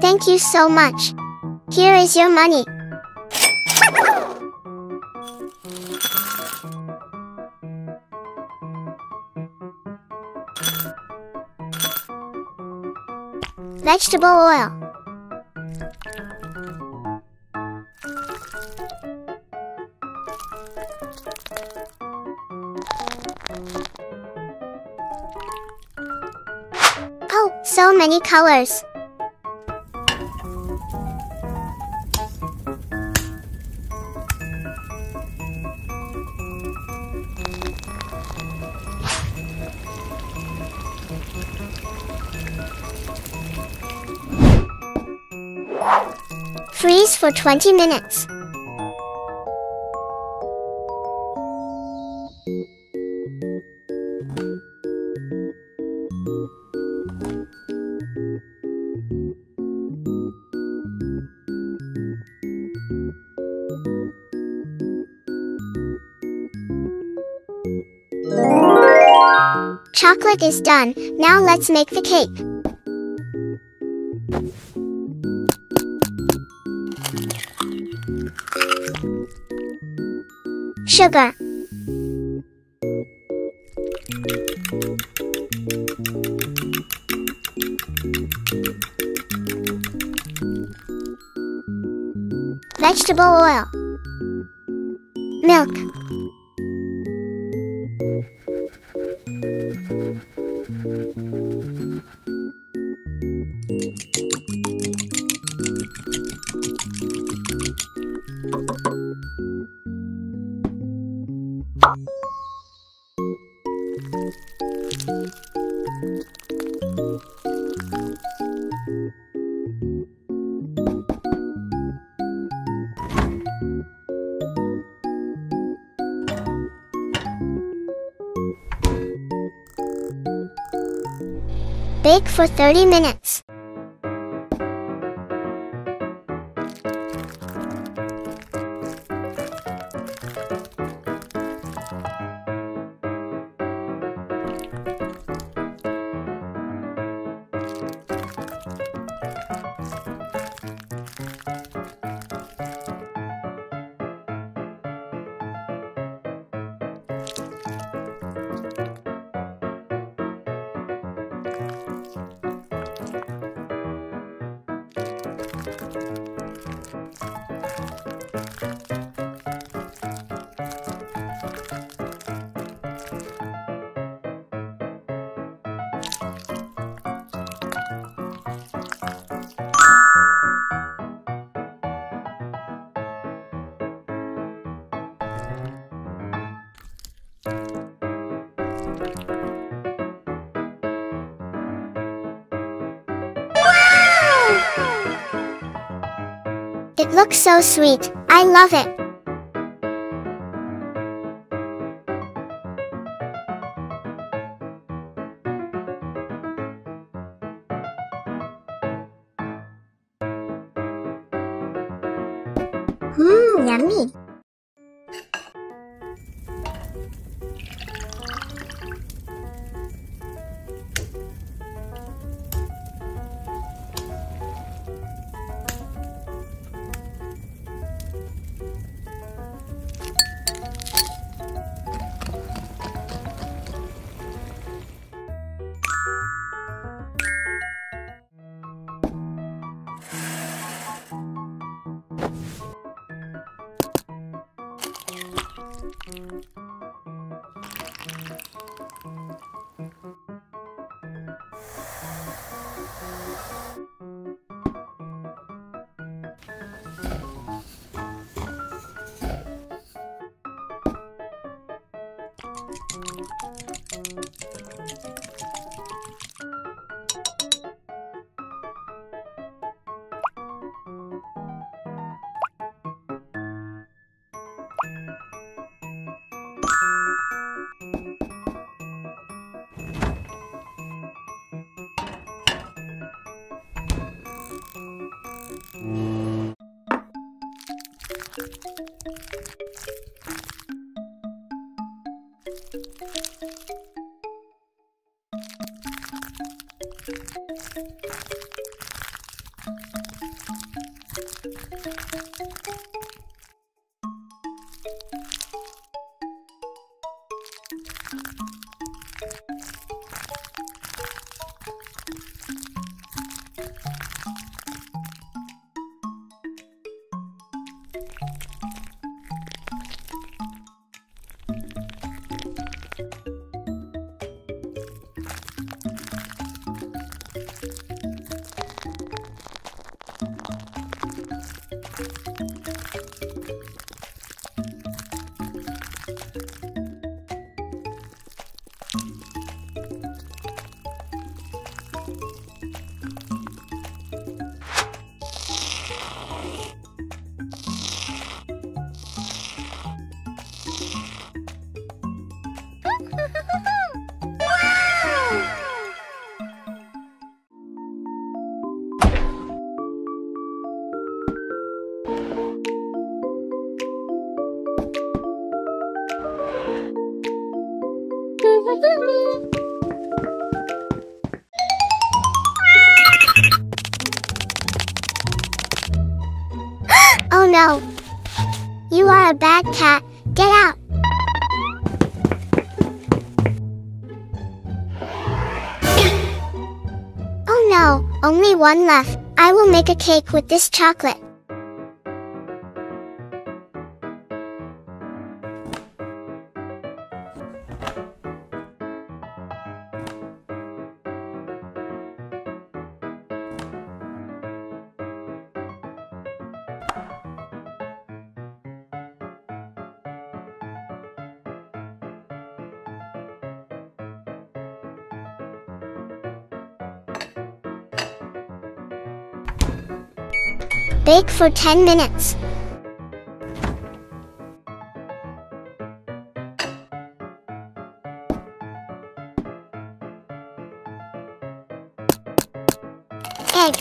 Thank you so much. Here is your money. Vegetable oil. Oh, so many colors. Freeze for 20 minutes. Chocolate is done. Now let's make the cake. Sugar. Vegetable oil. Milk. Bake for 30 minutes. It looks so sweet. I love it. Yummy. Oh no! You are a bad cat. Get out! Oh no! Only one left. I will make a cake with this chocolate. Bake for 10 minutes. Egg.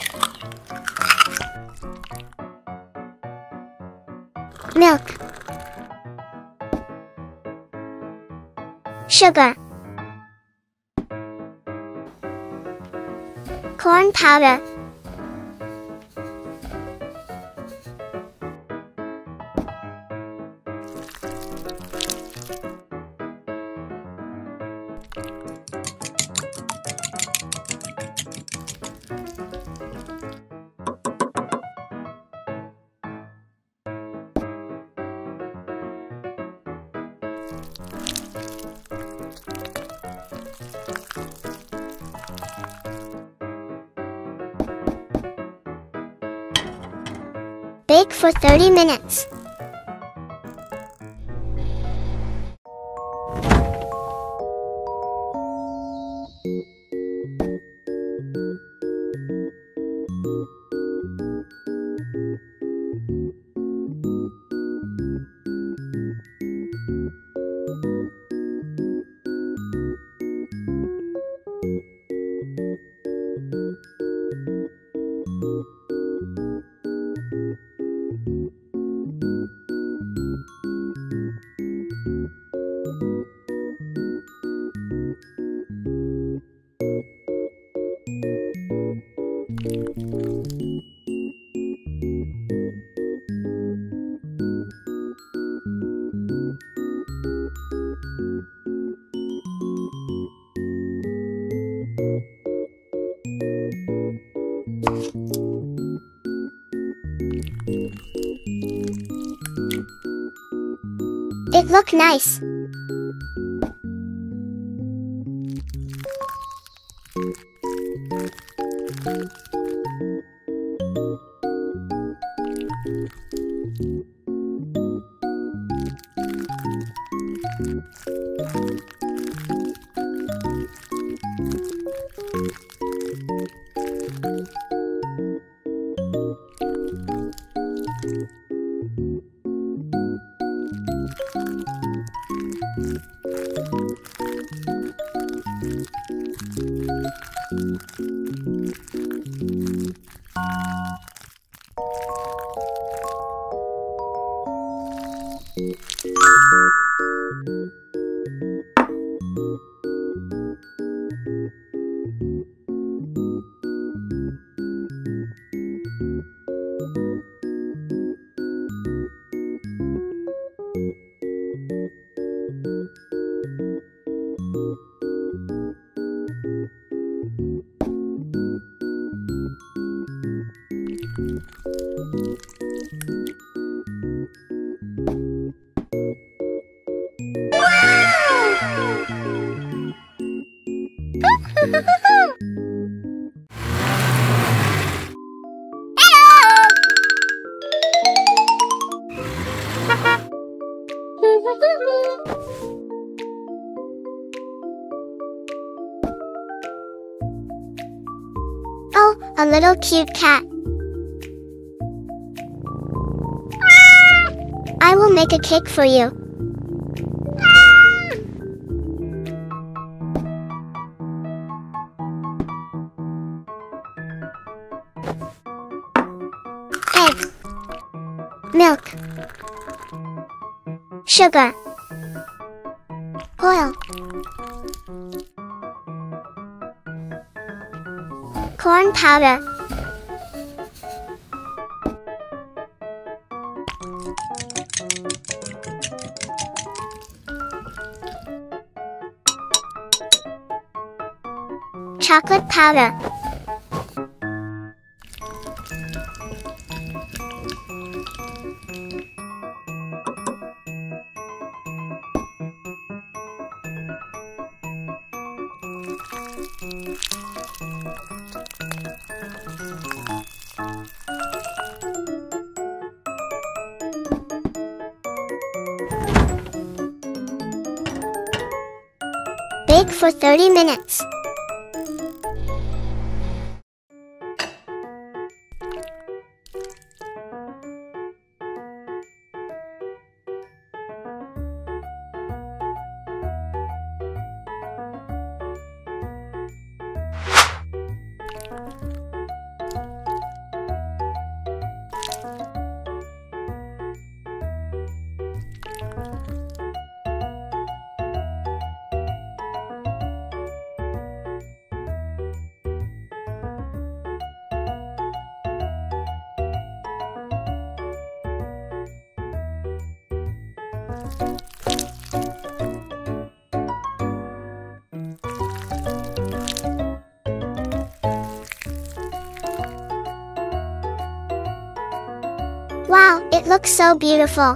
Milk. Sugar. Corn powder. Bake for 30 minutes. It look nice. Oh, a little cute cat. I will make a cake for you. Egg, milk, sugar, oil, corn powder, chocolate powder, bake for 30 minutes. Wow, it looks so beautiful.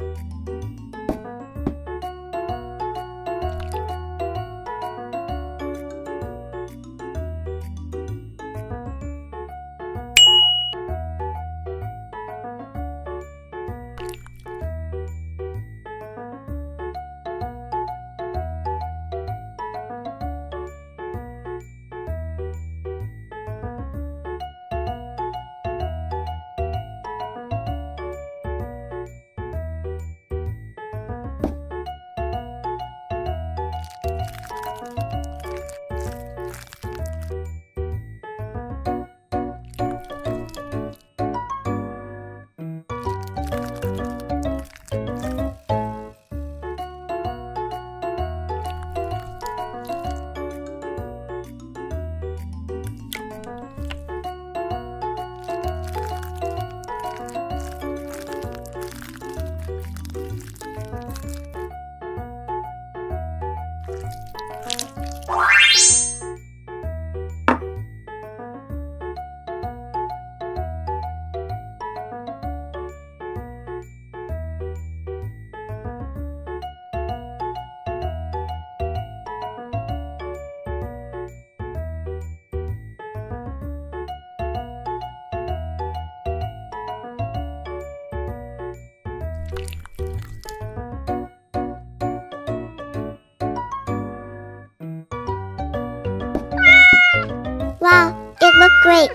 Wow, it looked great.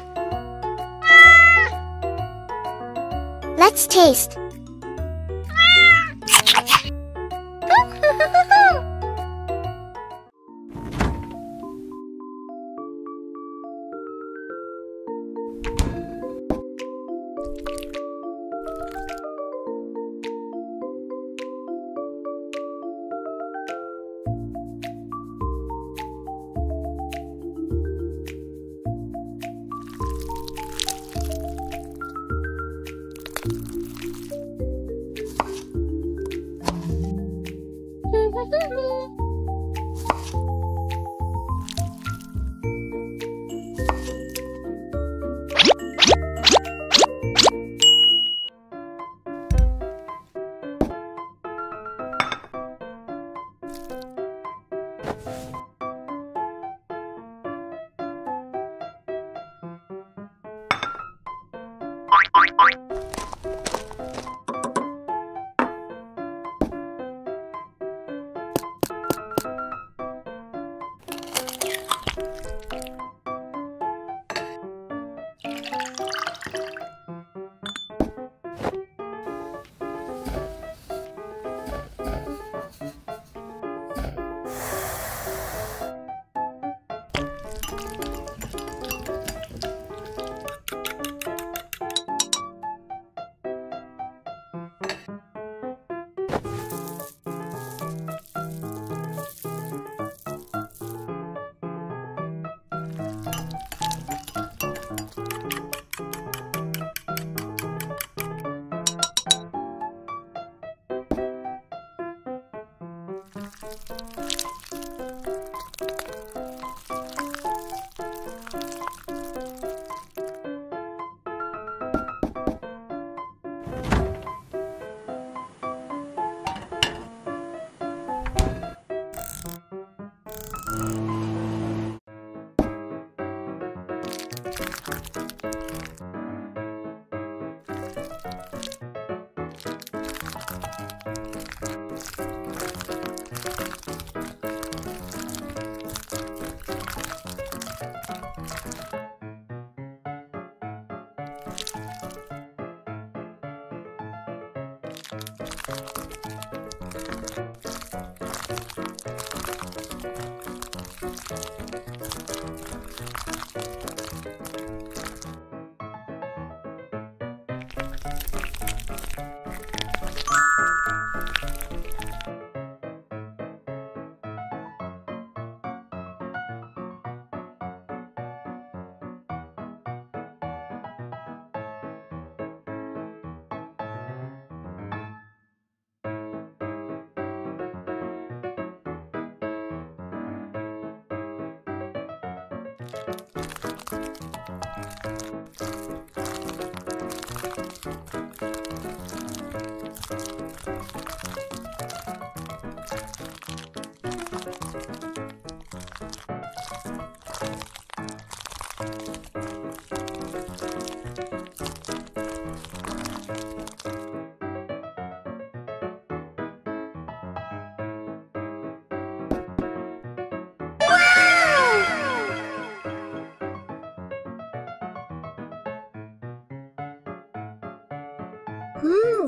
Let's taste.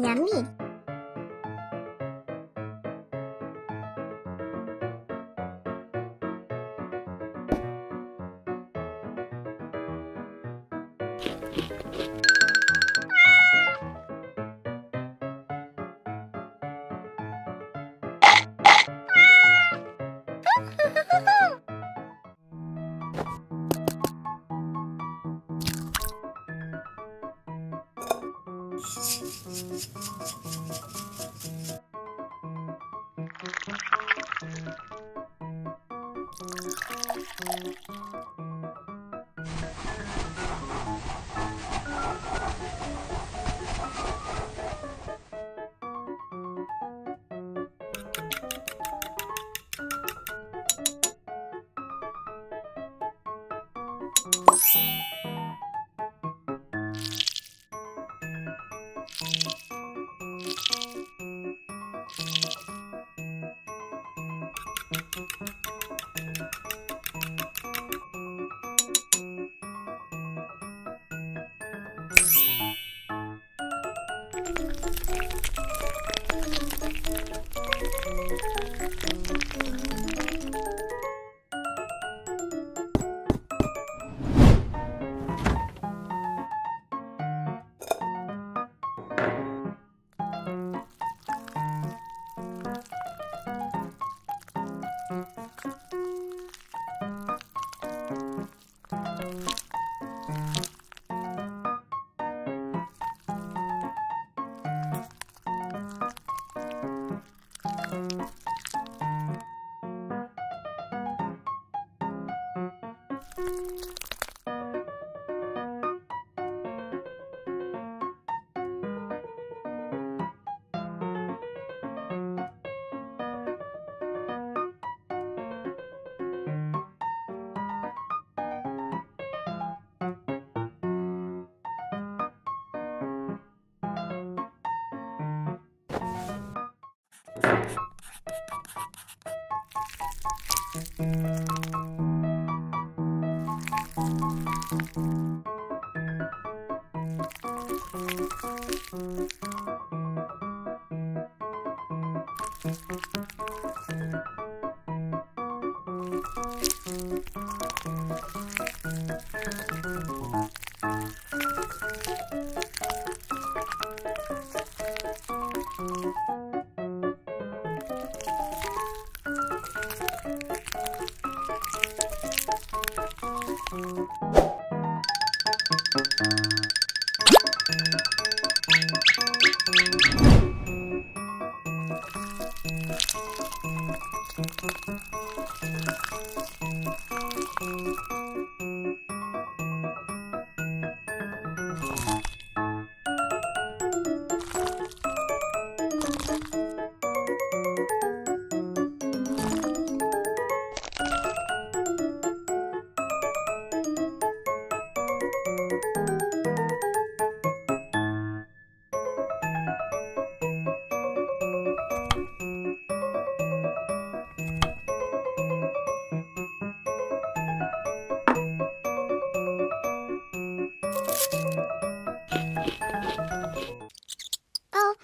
Yummy.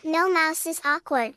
No, mouse is awkward.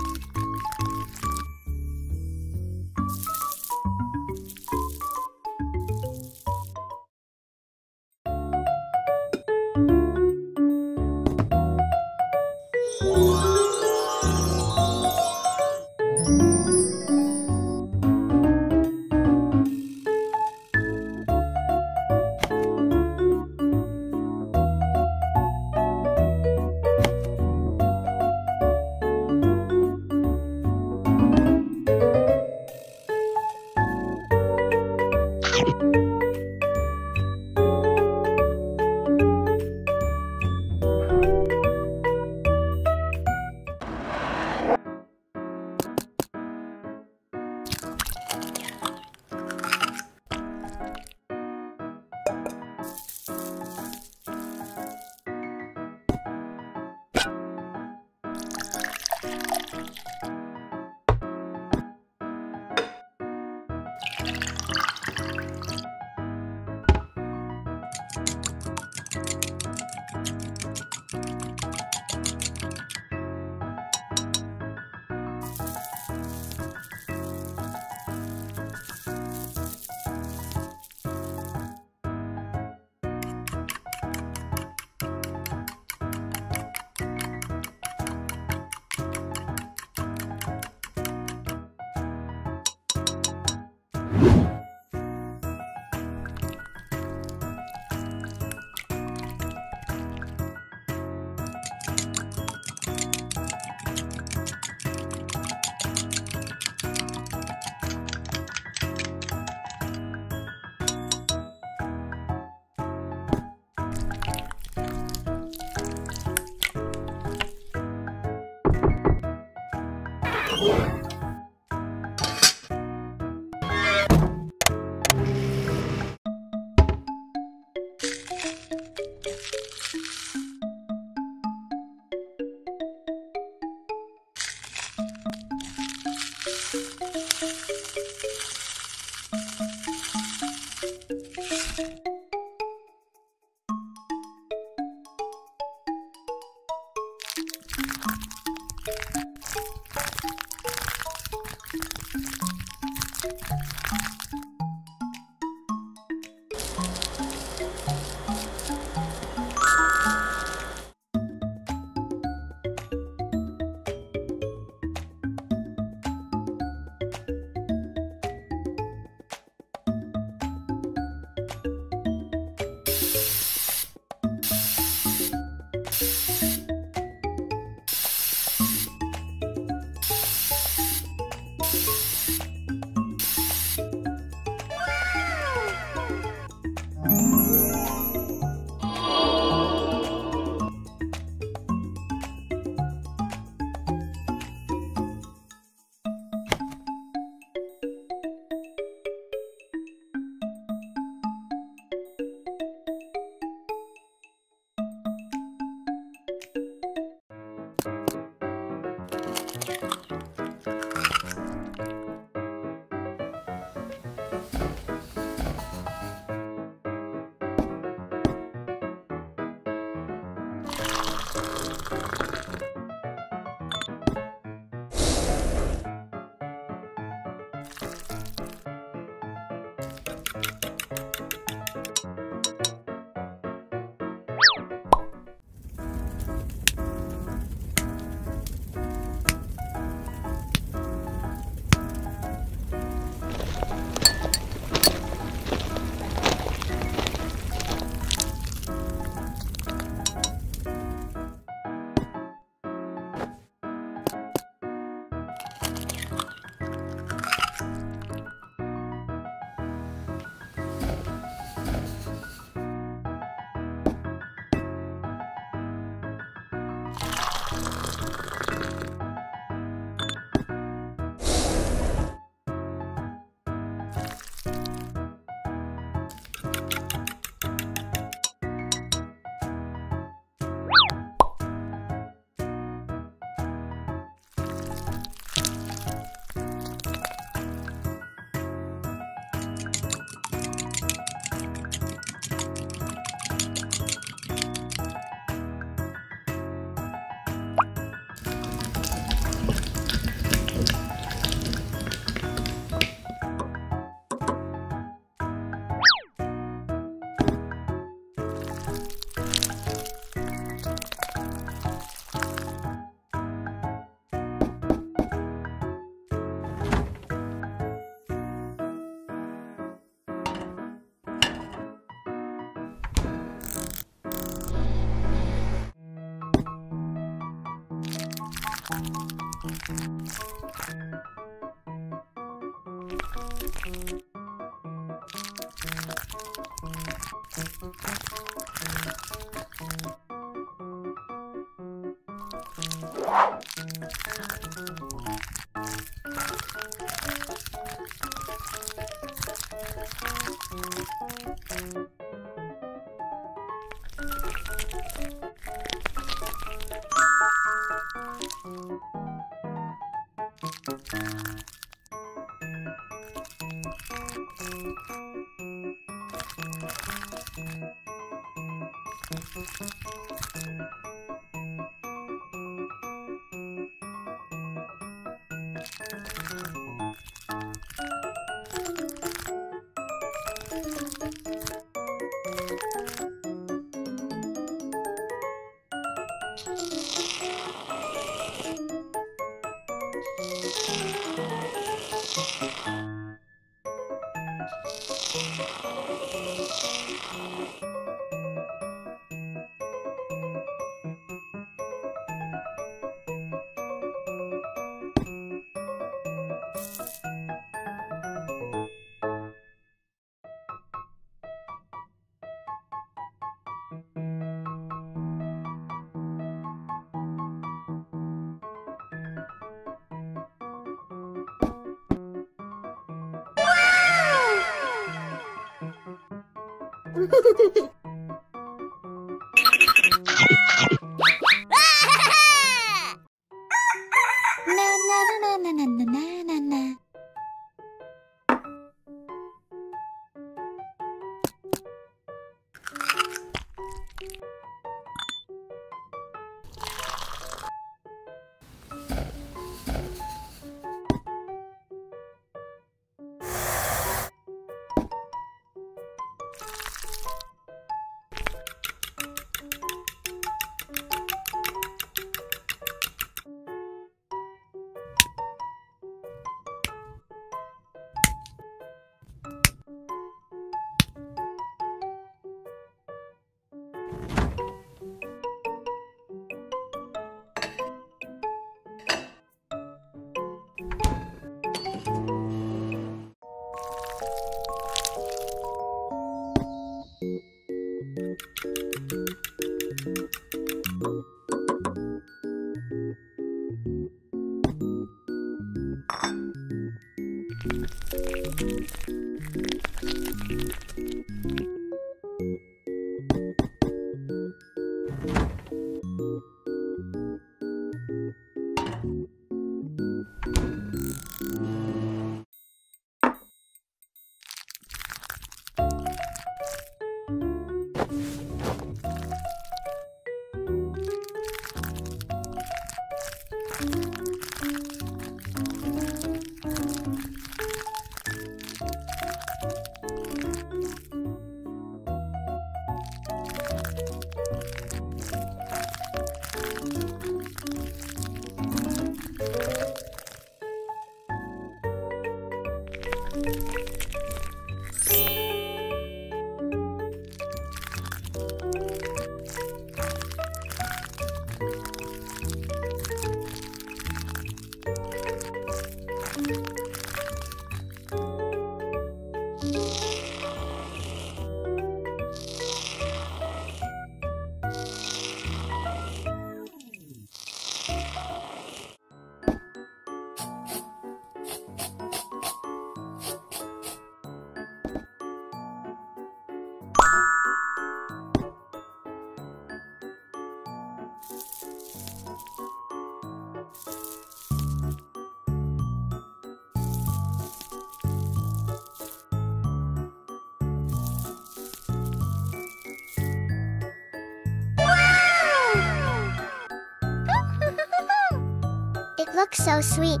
Looks so sweet.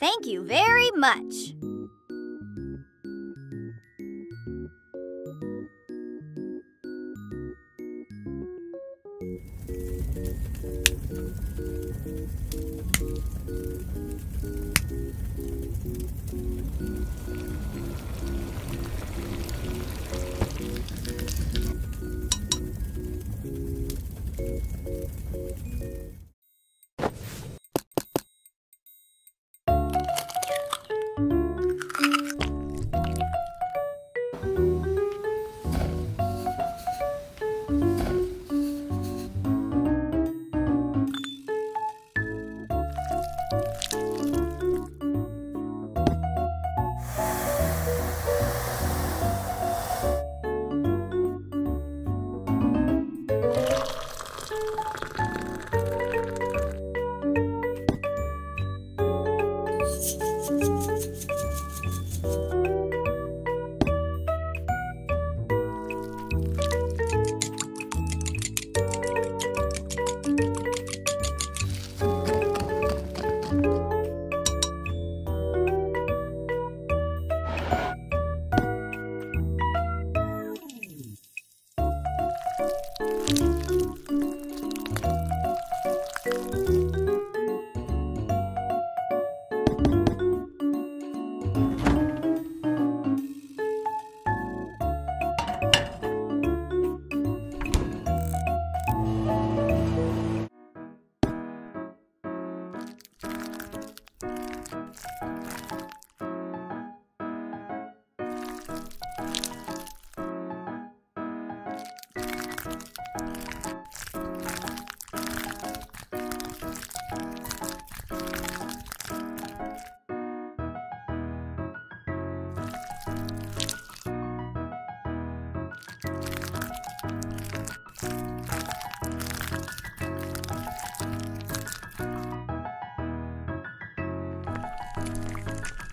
Thank you very much.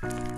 Yummy.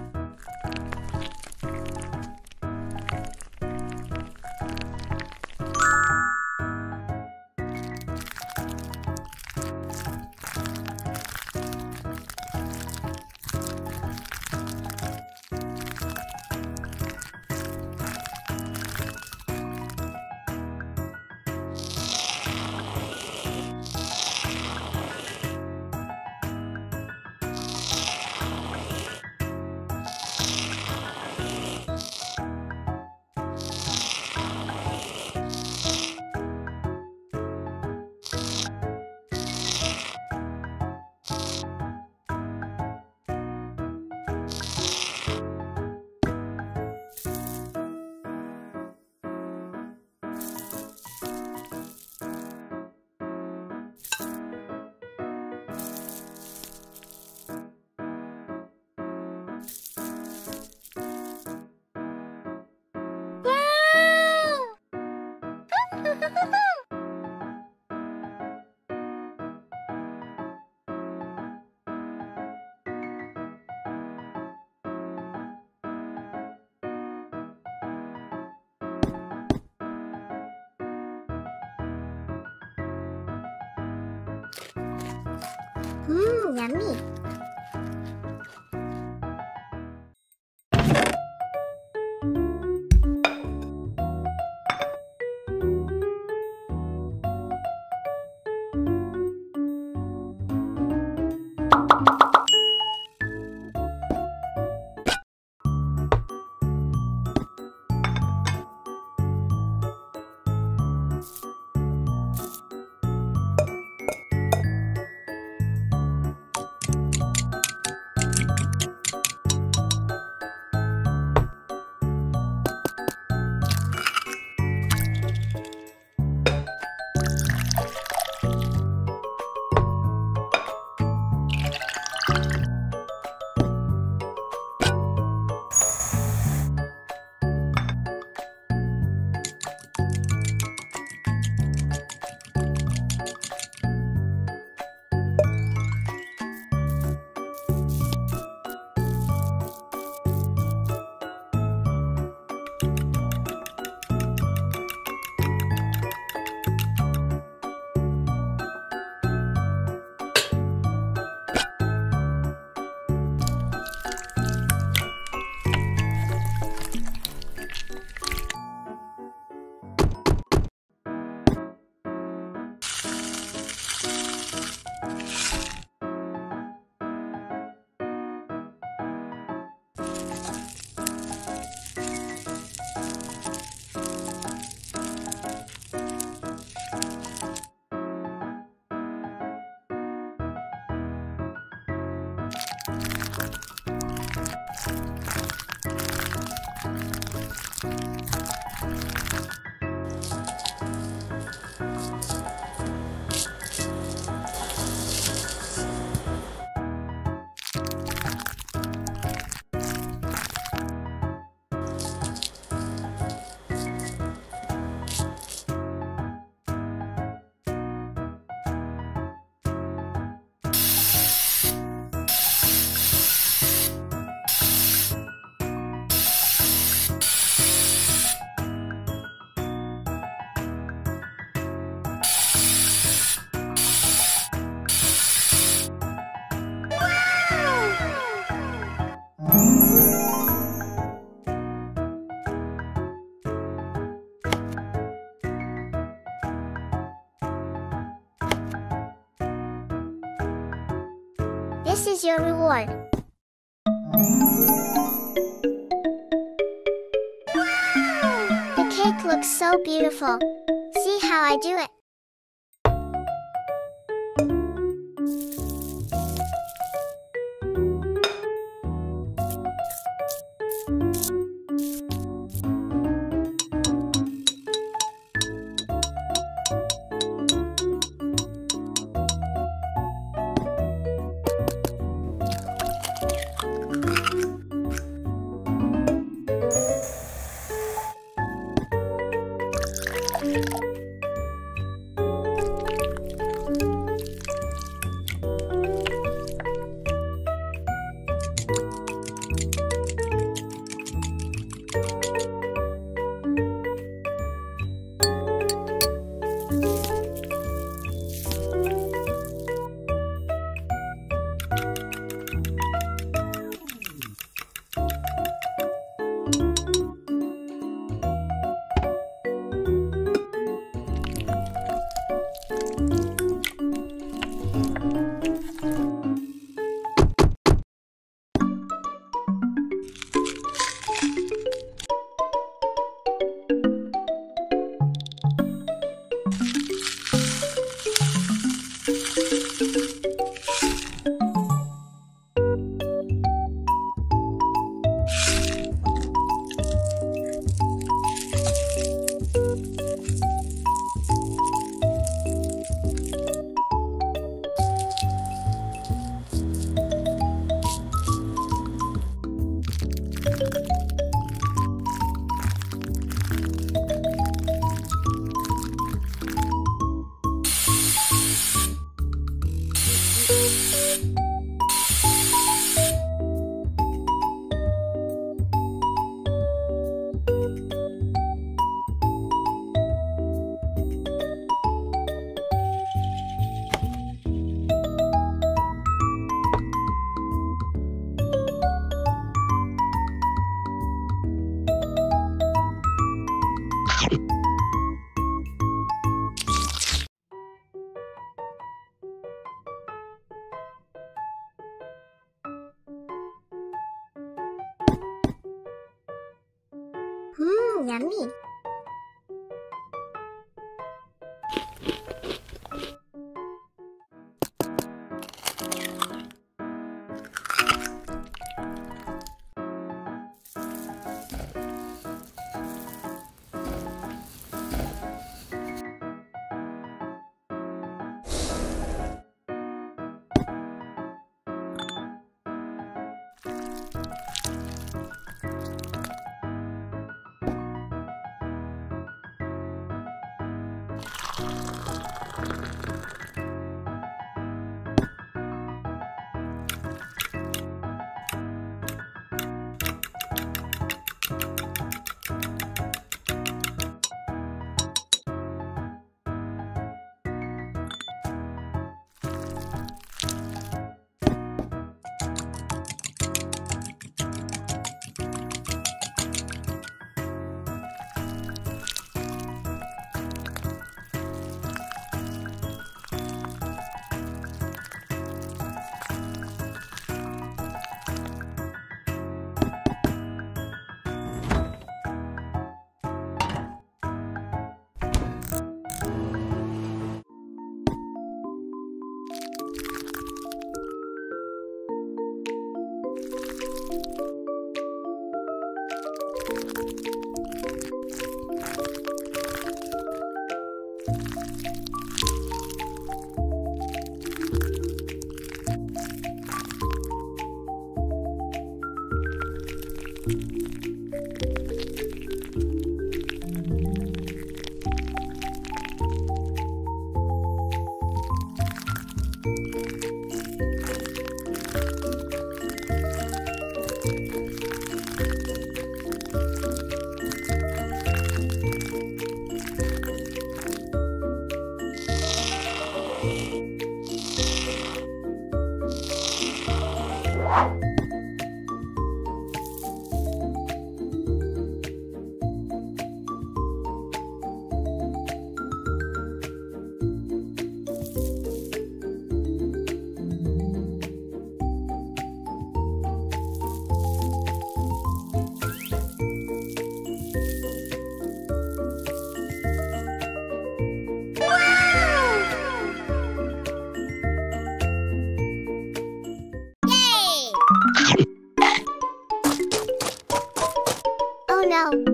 This is your reward. Wow! The cake looks so beautiful. See how I do it. Oh, yummy.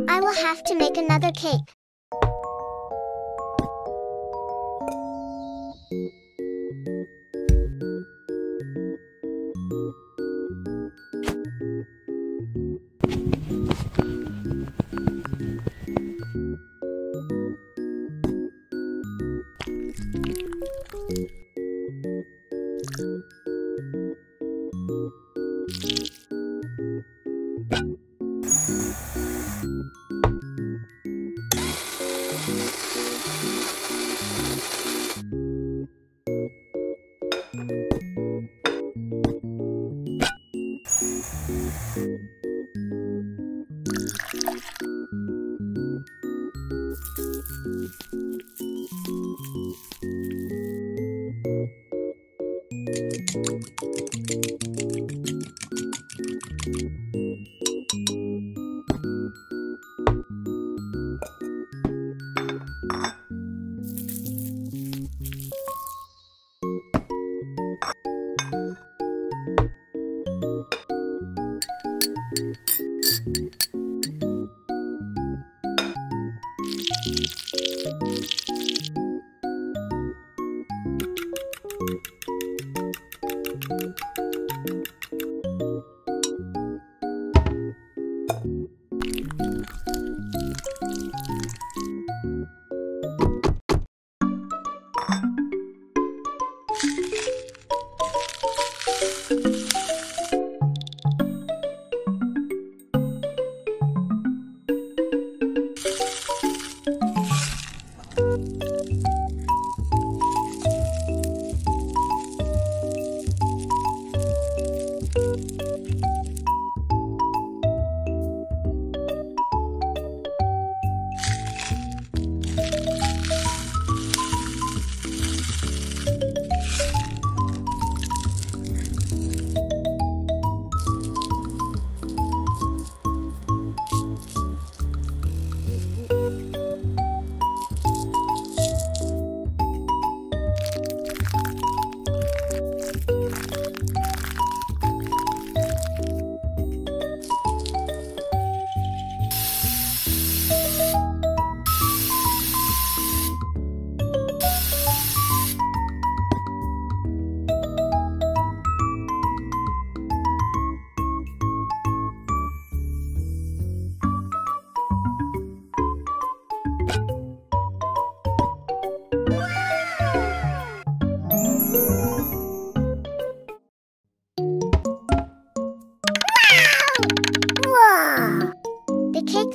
I will have to make another cake.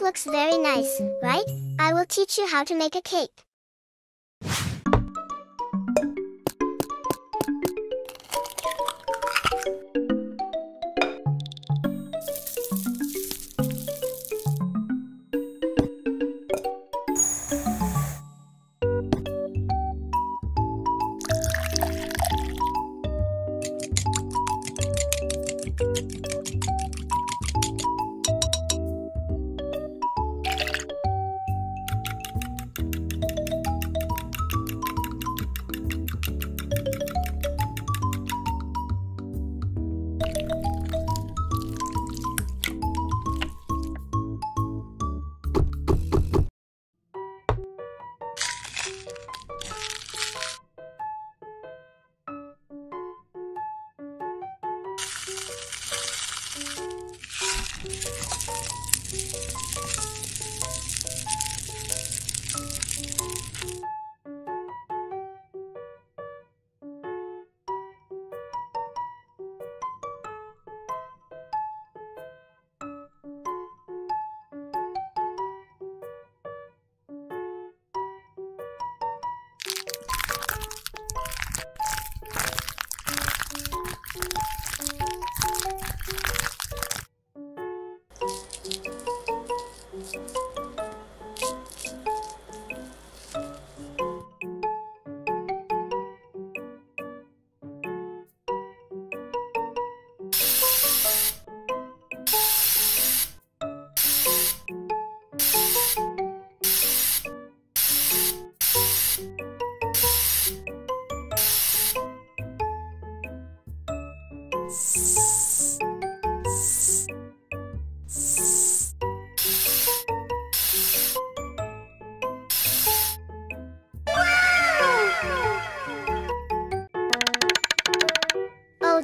cake looks very nice, right? I will teach you how to make a cake.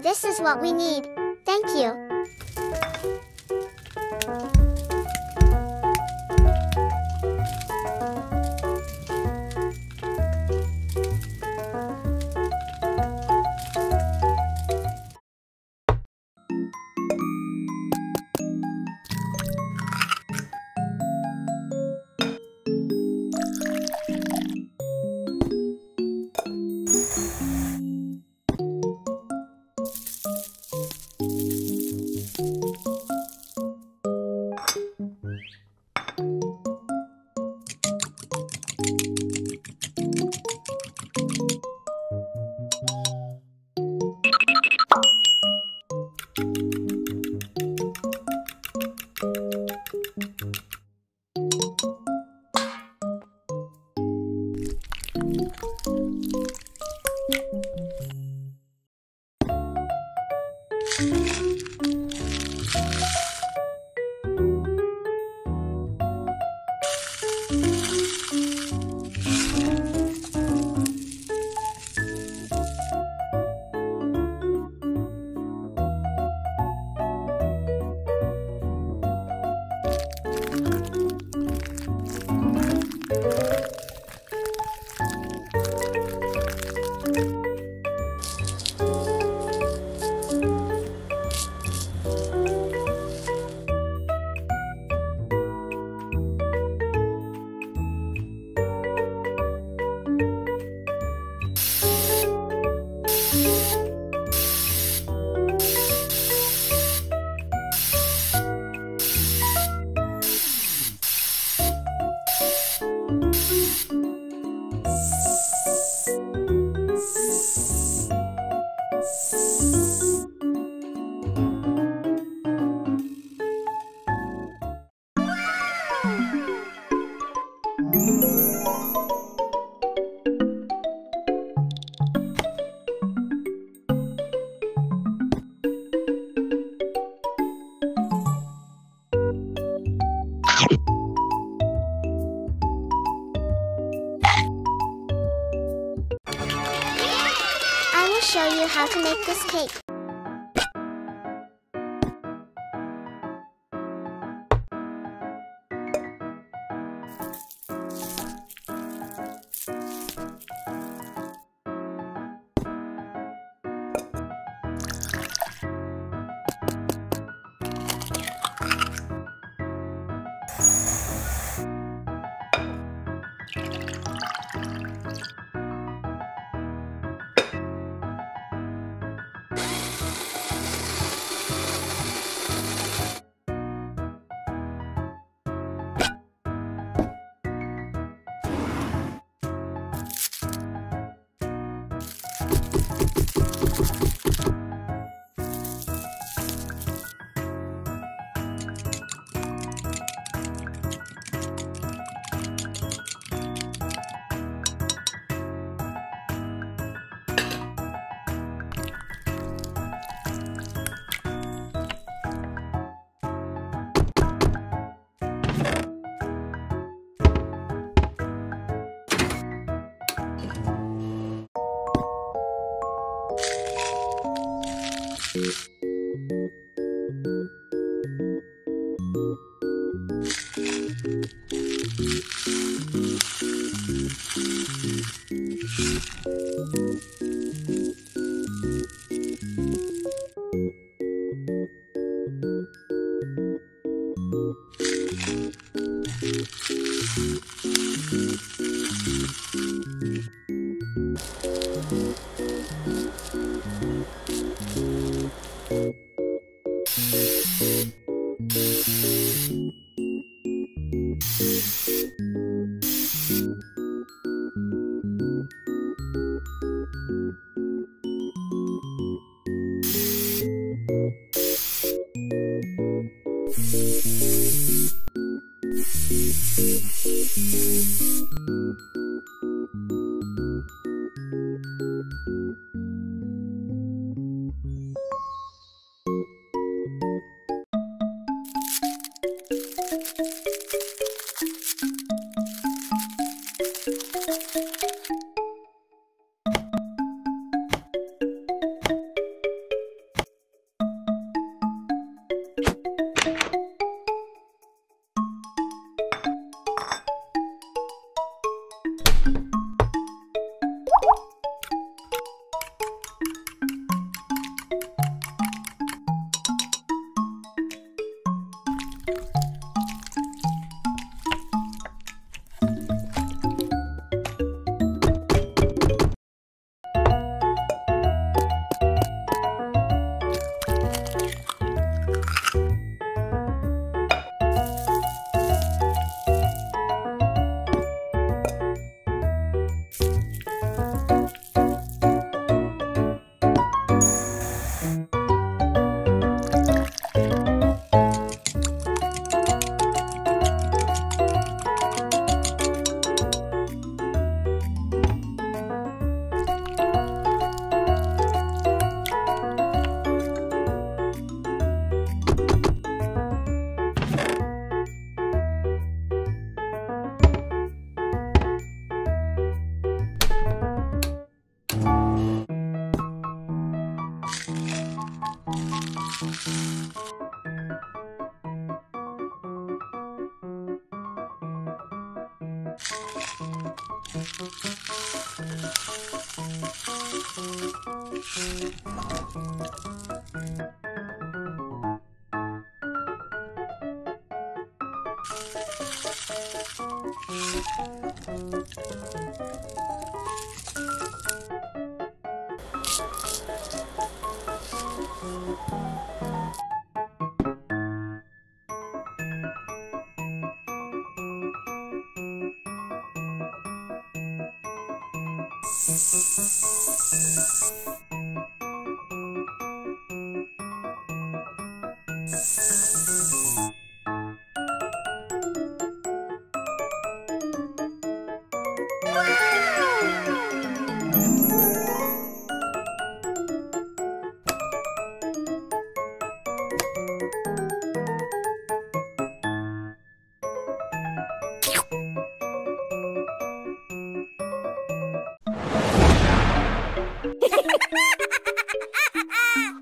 This is what we need. Thank you. Show you how to make this cake.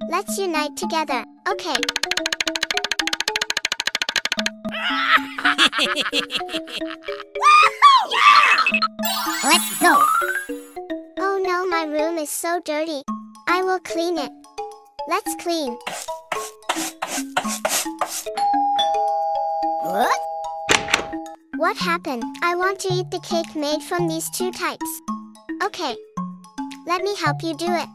Let's unite together, okay. Let's go! Oh no, my room is so dirty. I will clean it. Let's clean. What? What happened? I want to eat the cake made from these two types. Okay. Let me help you do it.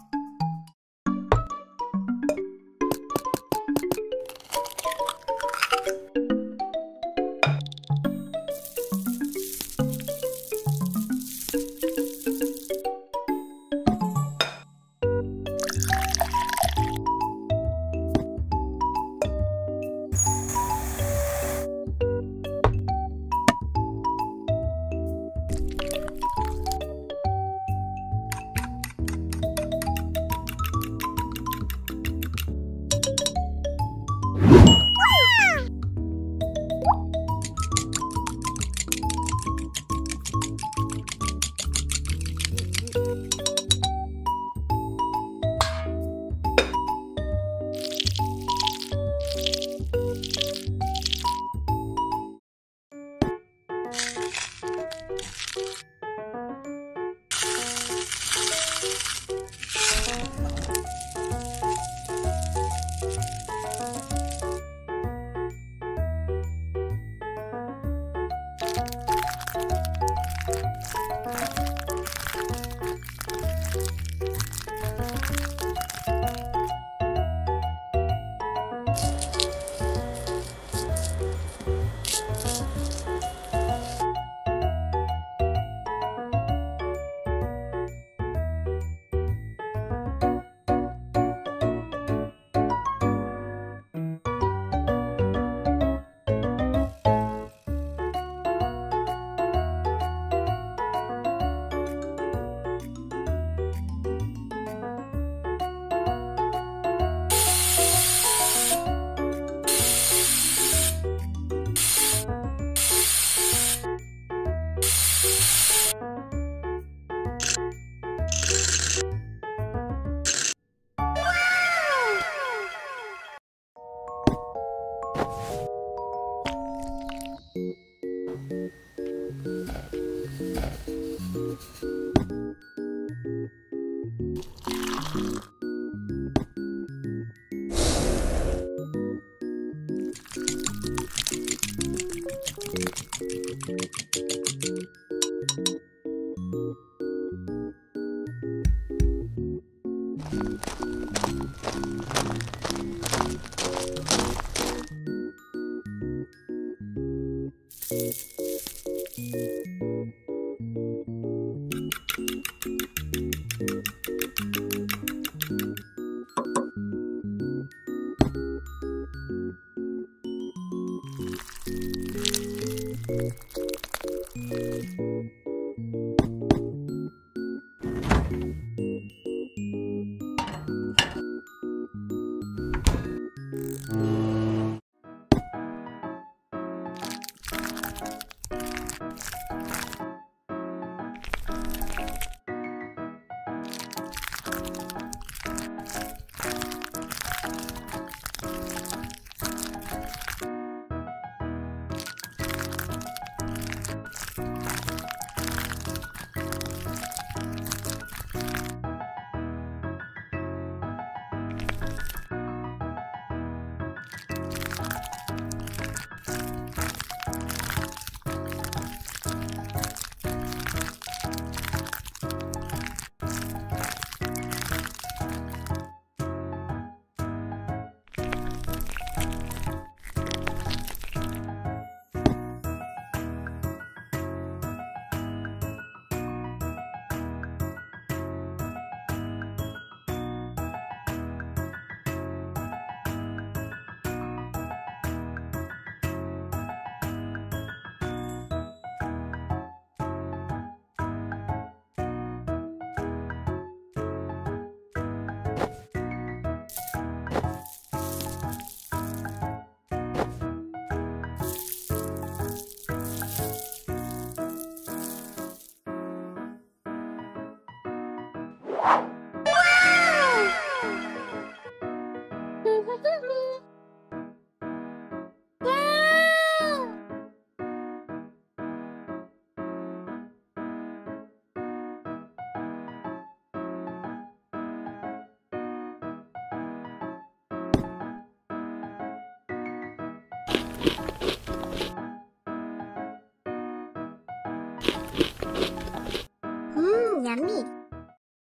Yummy.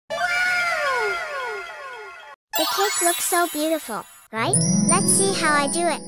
Wow! The cake looks so beautiful, right? Let's see how I do it.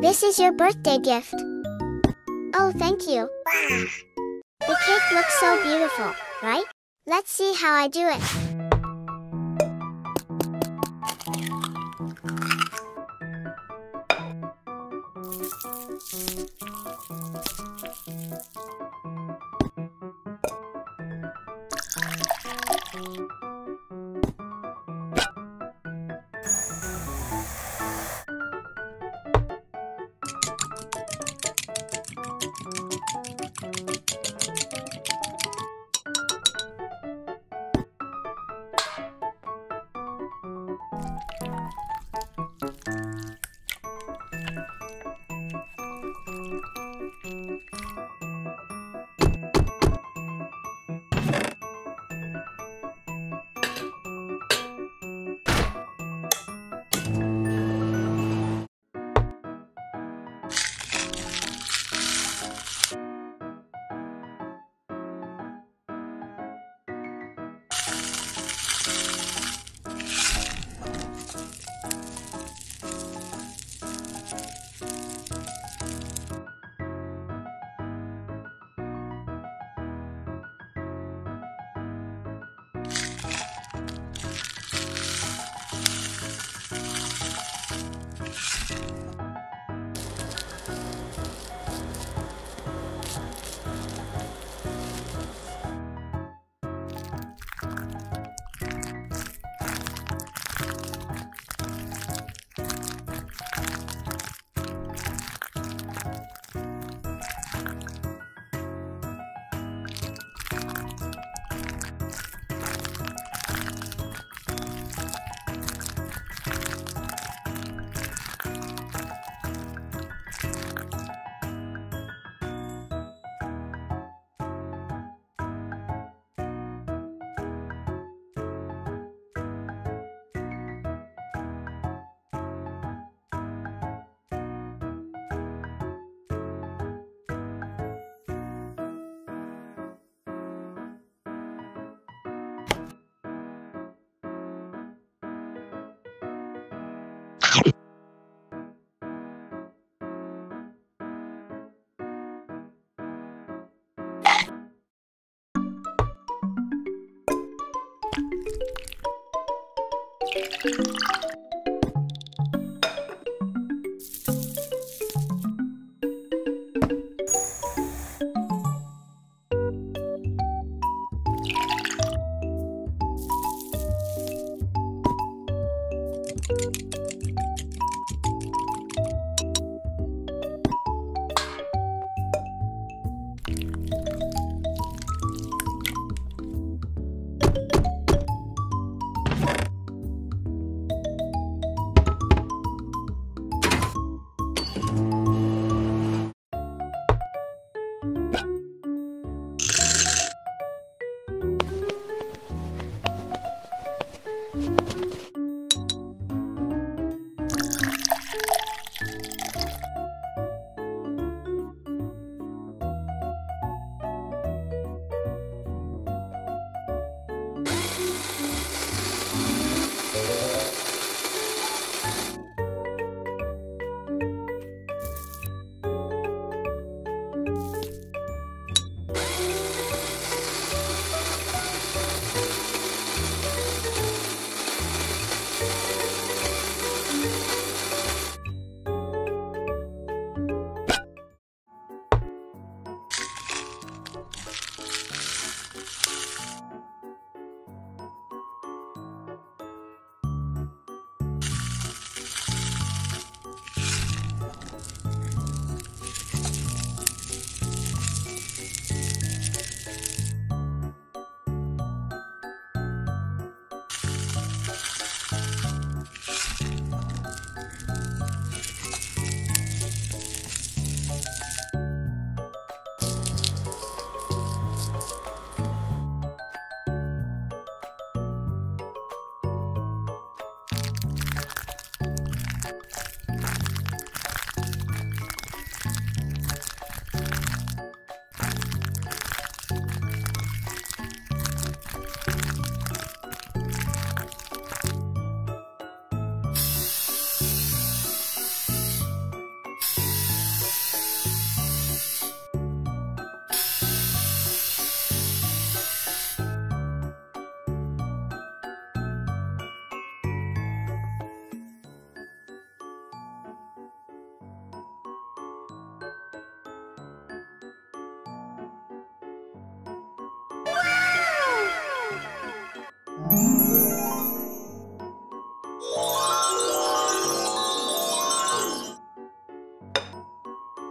This is your birthday gift. Oh, thank you. The cake looks so beautiful, right? Let's see how I do it.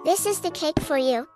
This is the cake for you.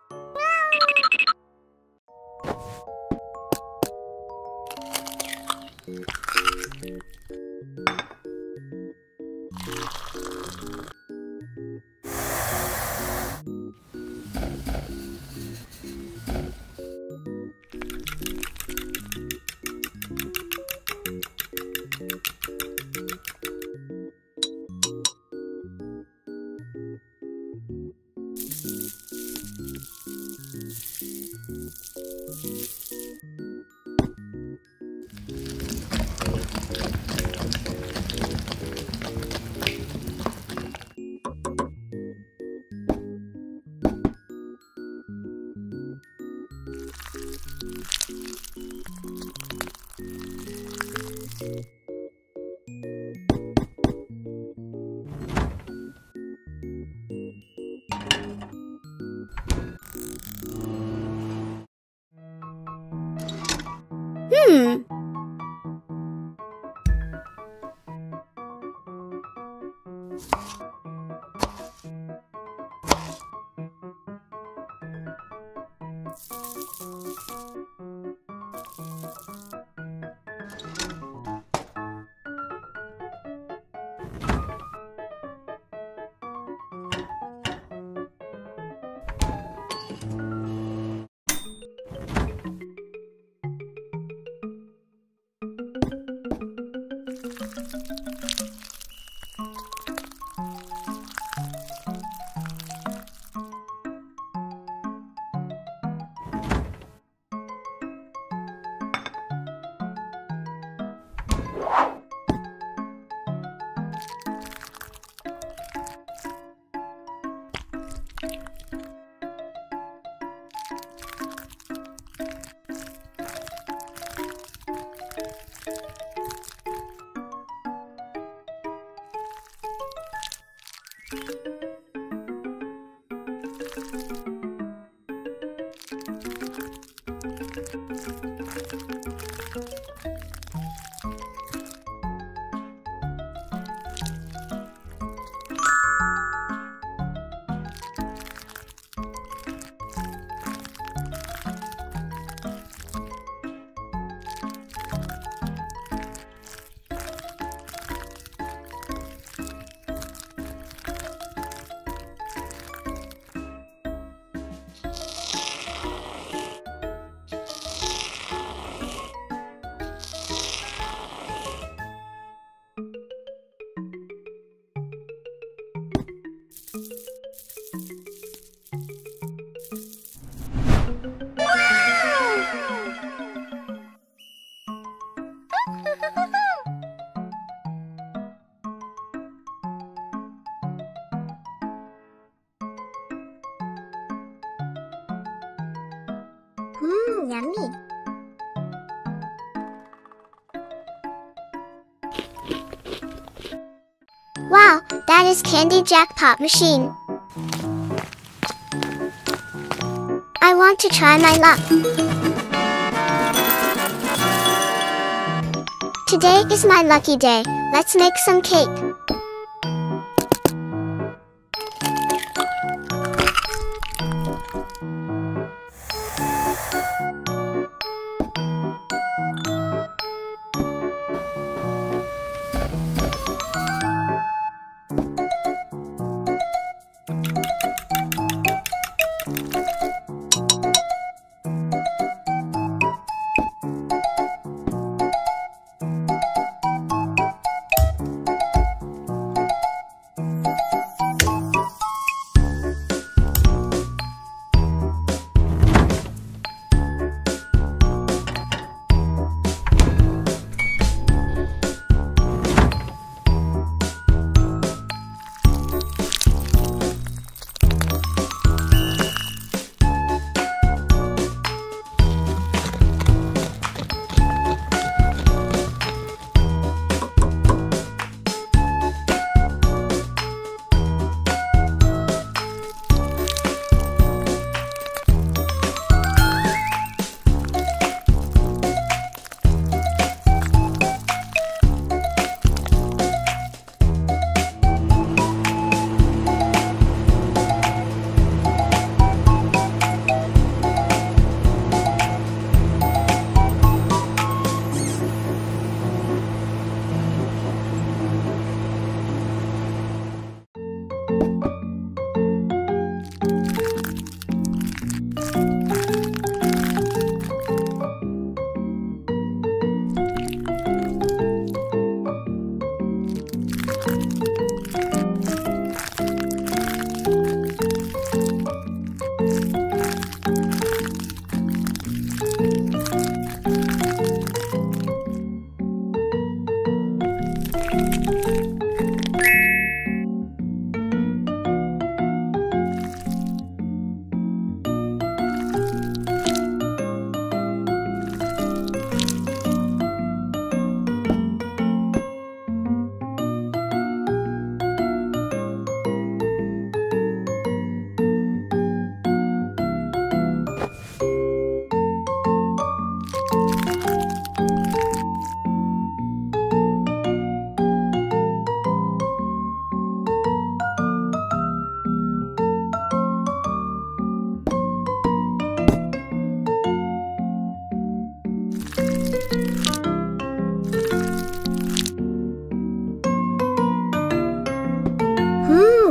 Yummy. Wow, that is Candy Jackpot Machine. I want to try my luck. Today is my lucky day. Let's make some cake.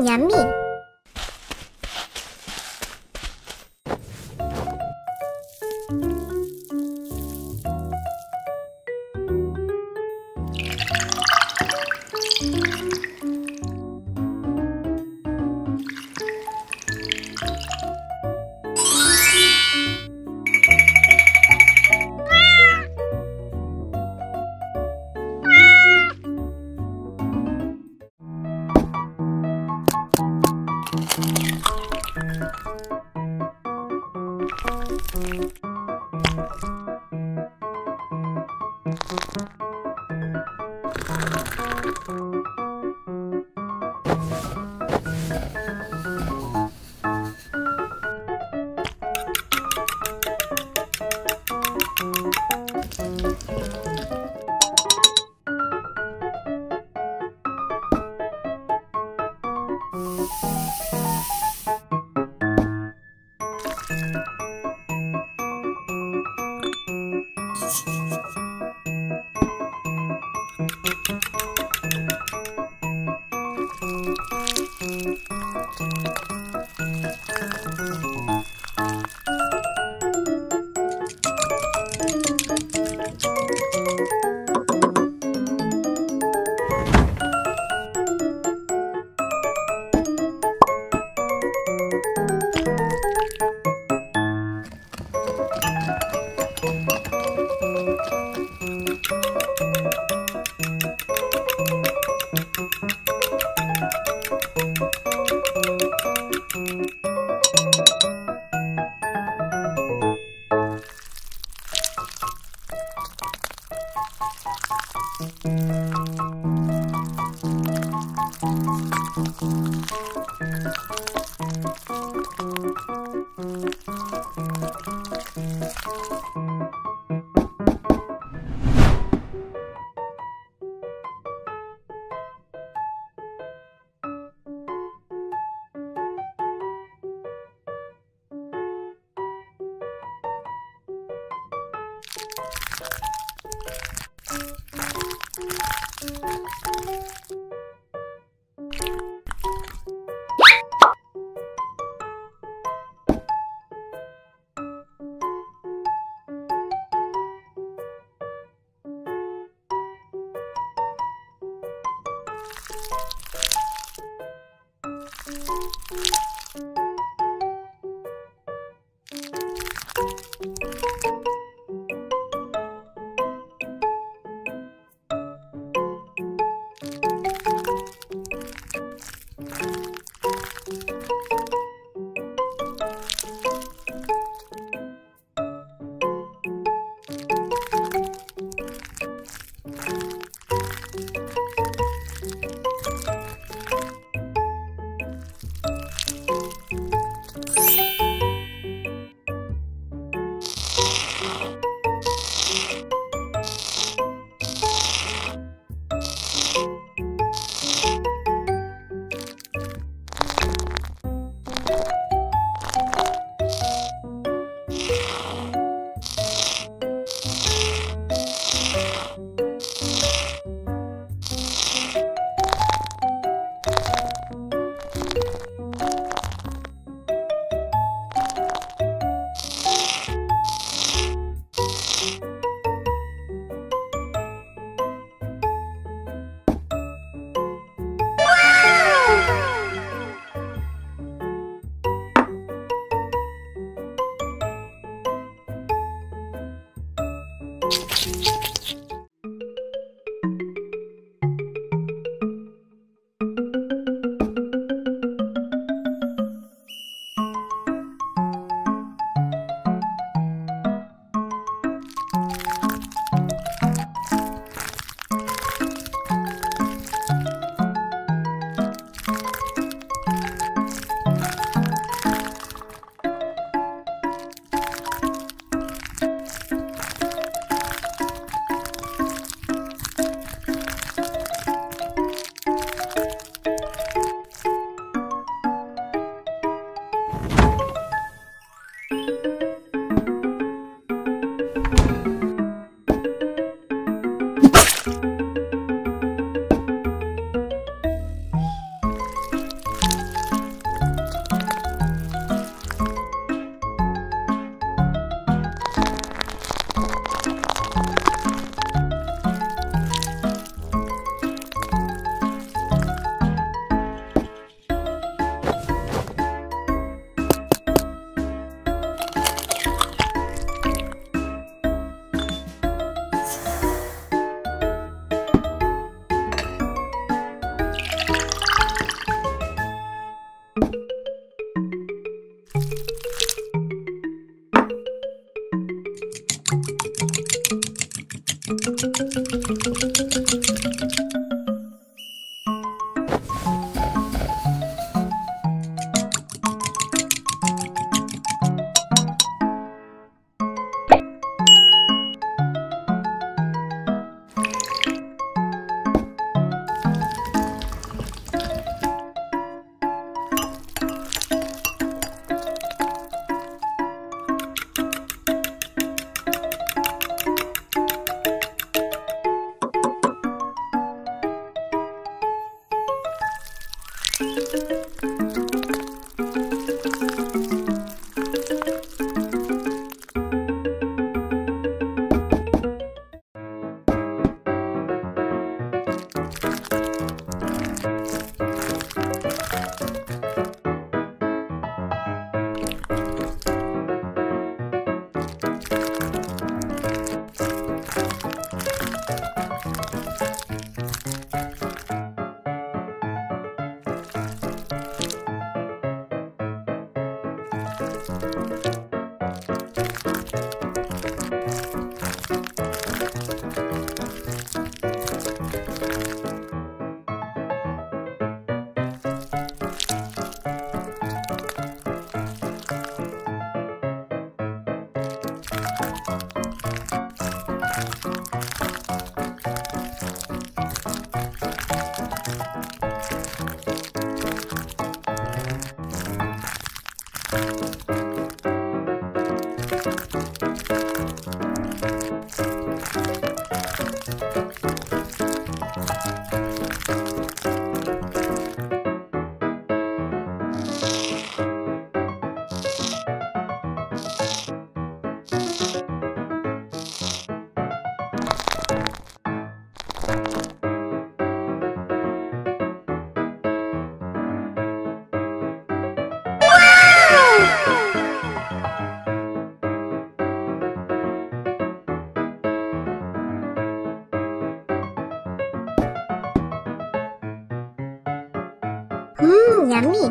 Yummy. Yummy.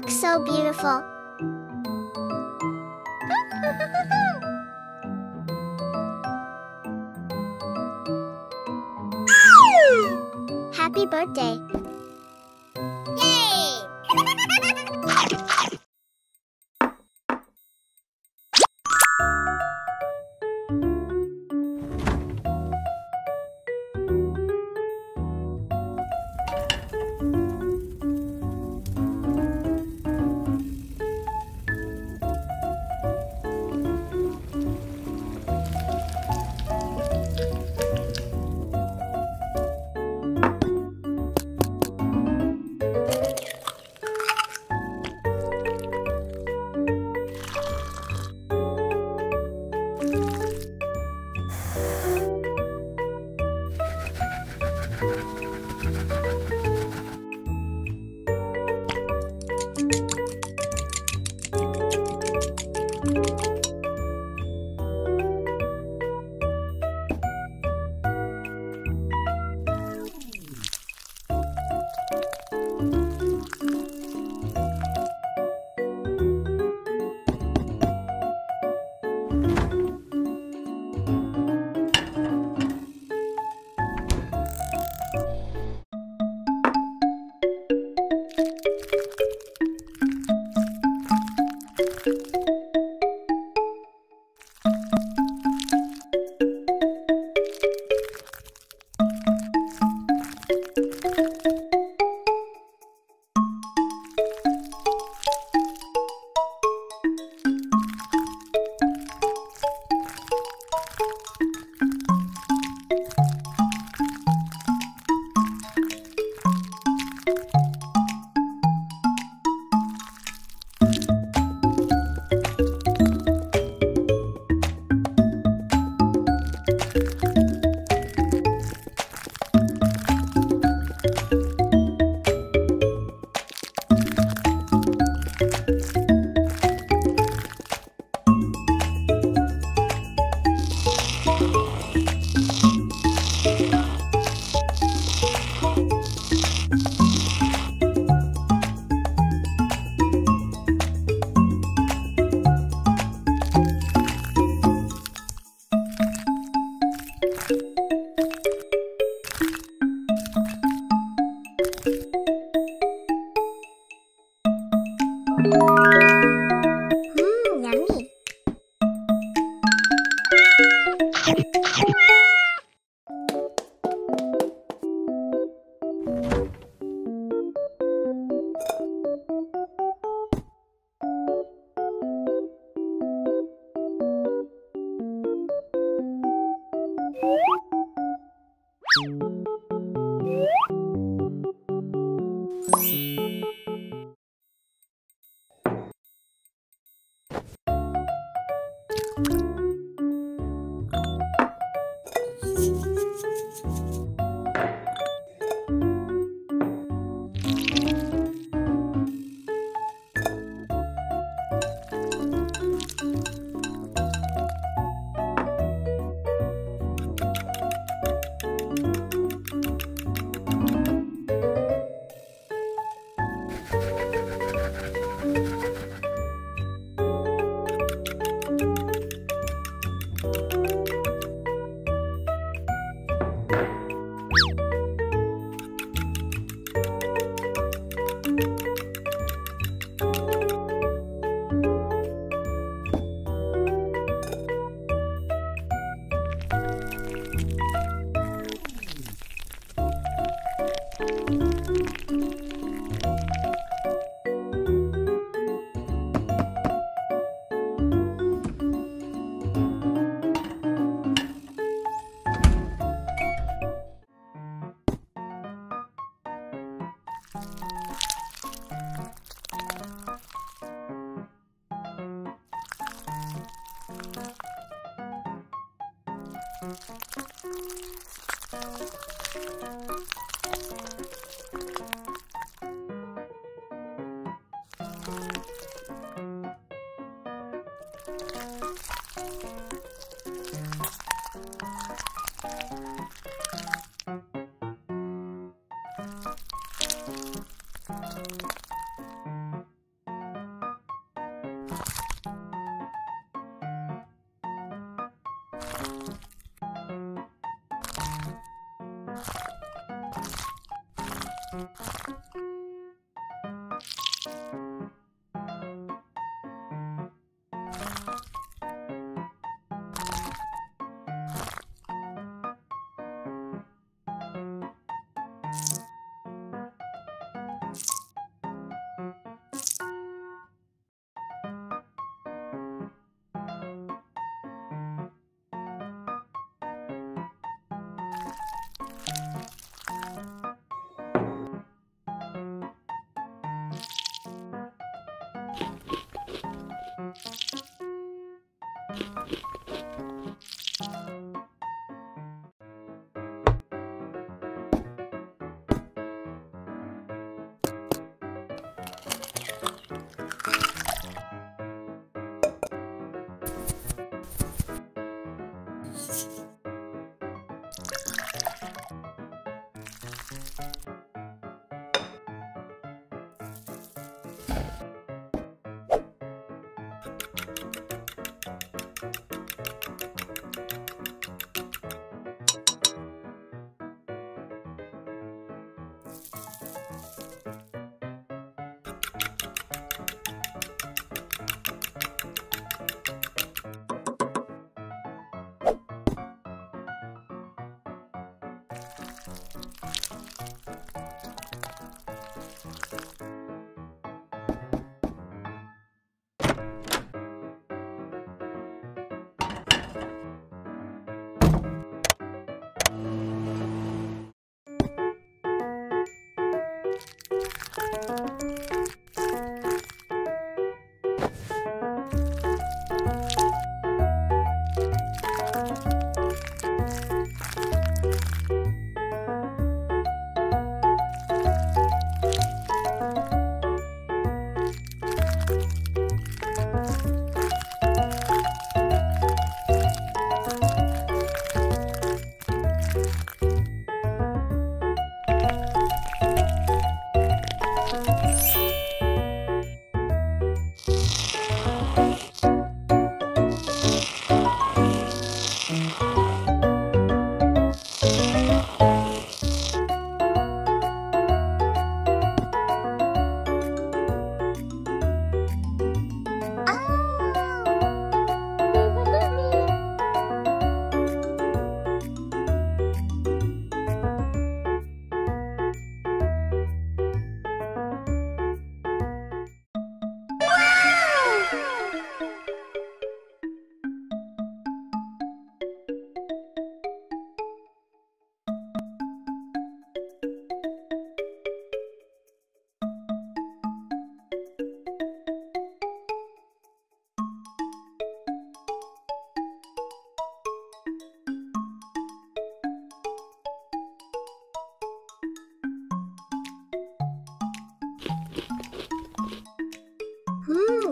looks so beautiful. Happy birthday. Yay!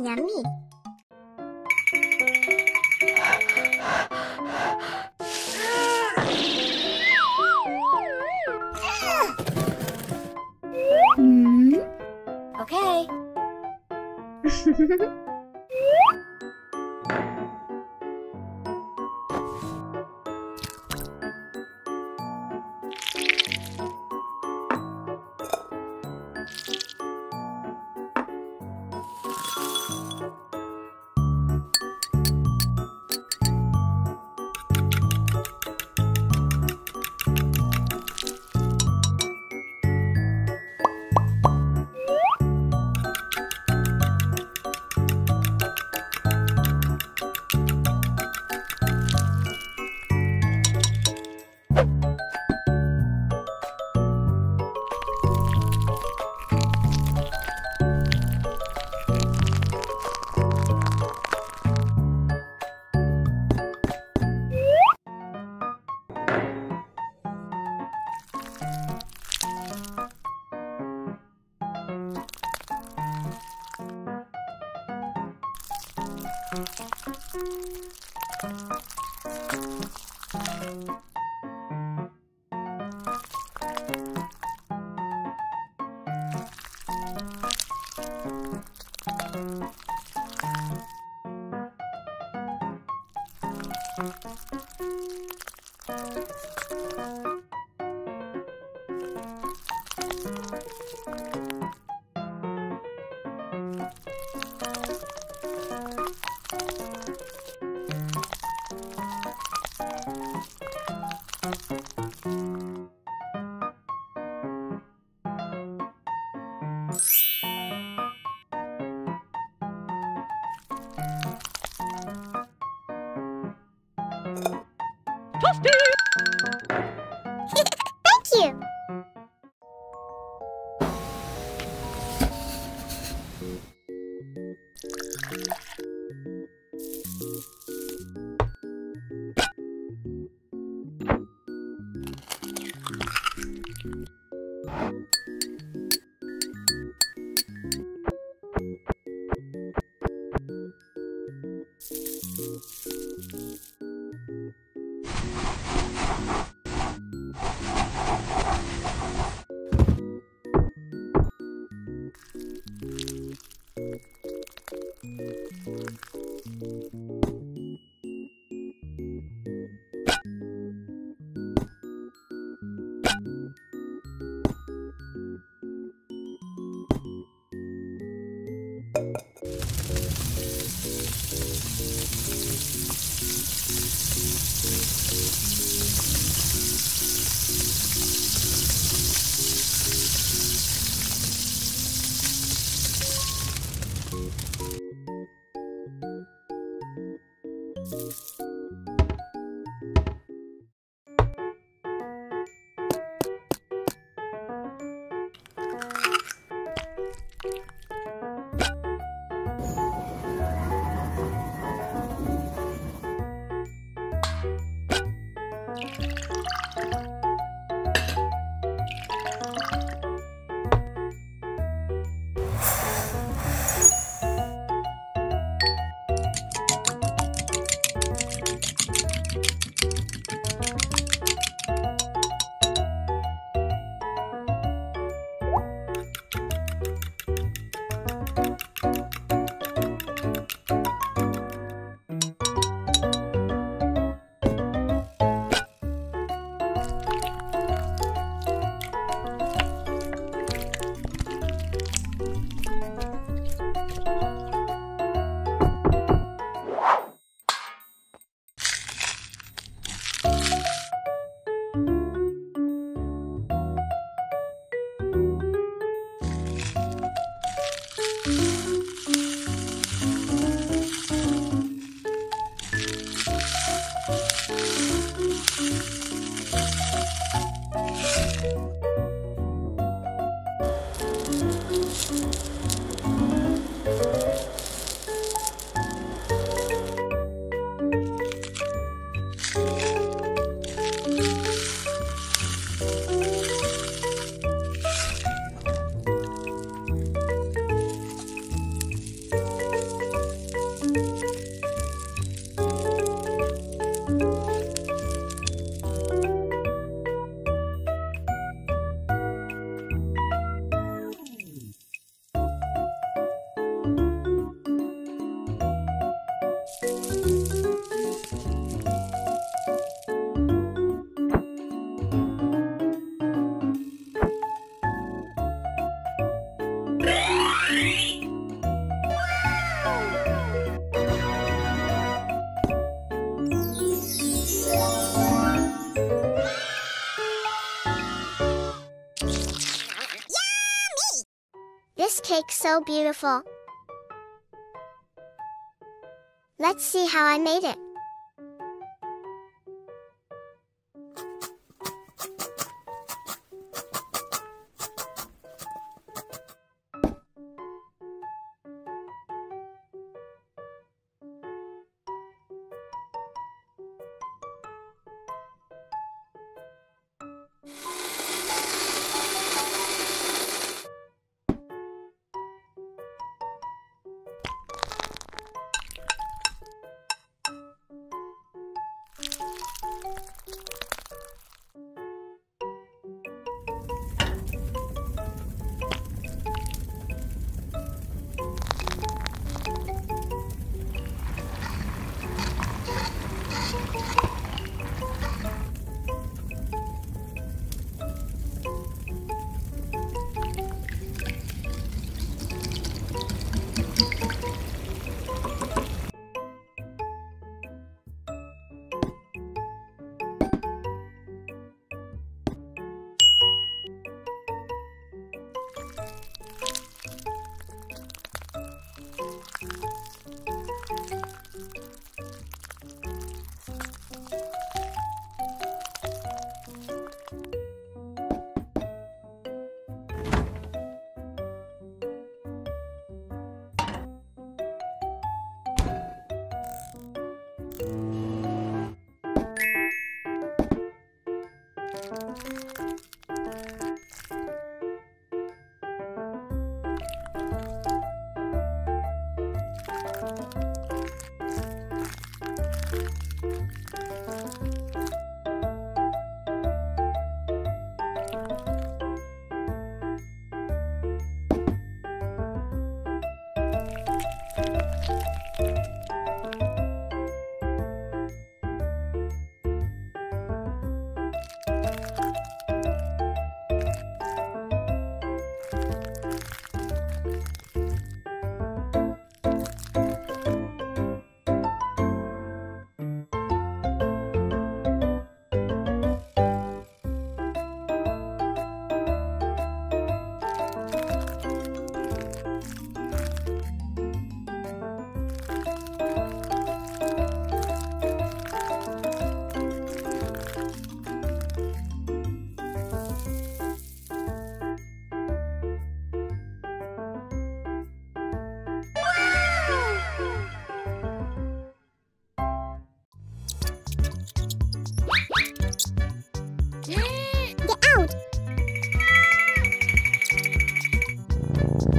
Nami. Okay. cake so beautiful. Let's see how I made it.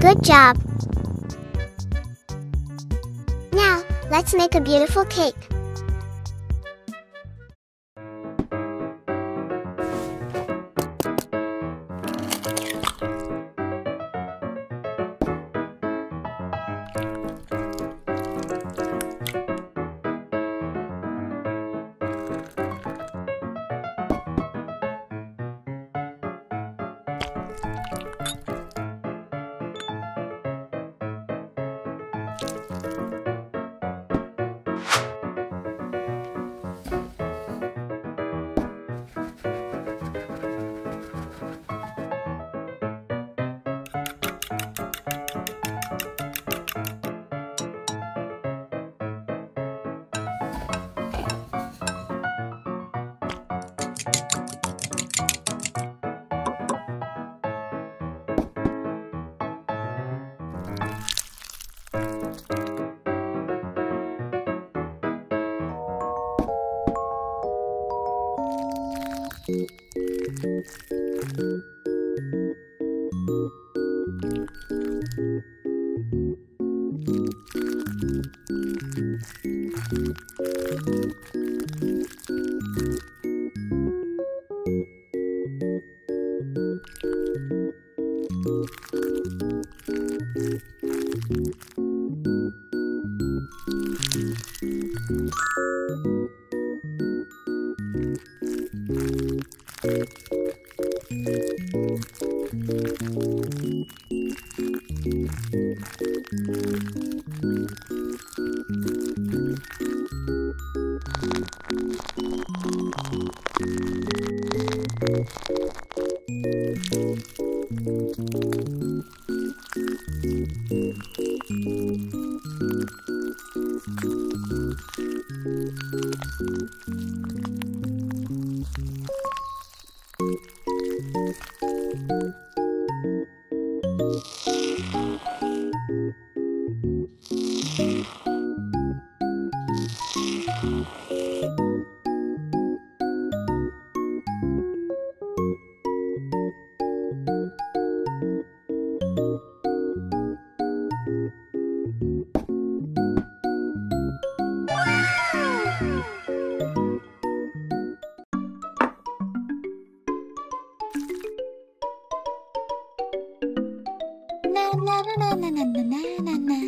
Good job! Now, let's make a beautiful cake. na na na na na na na.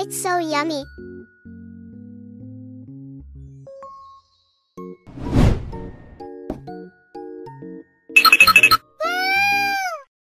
It's so yummy.